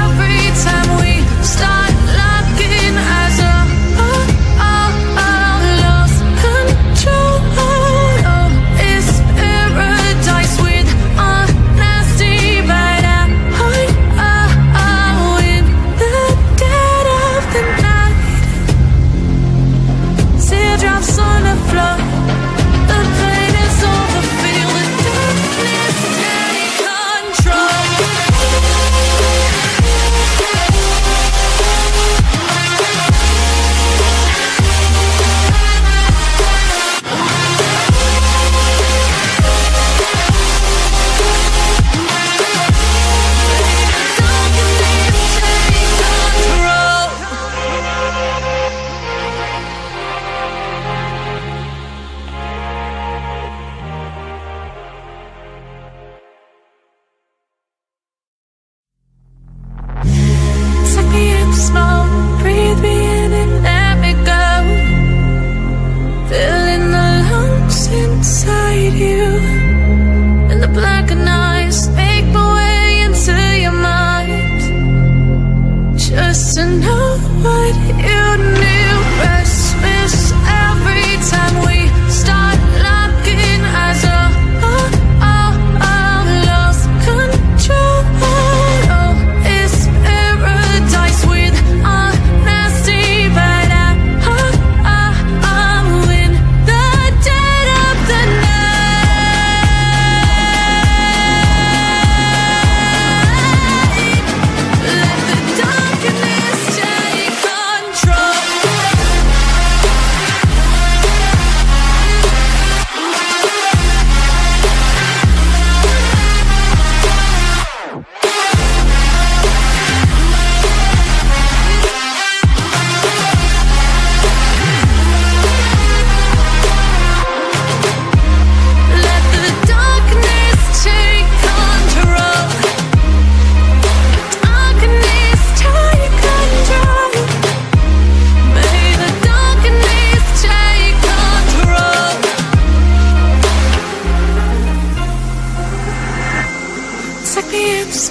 every time we start locking eyes up.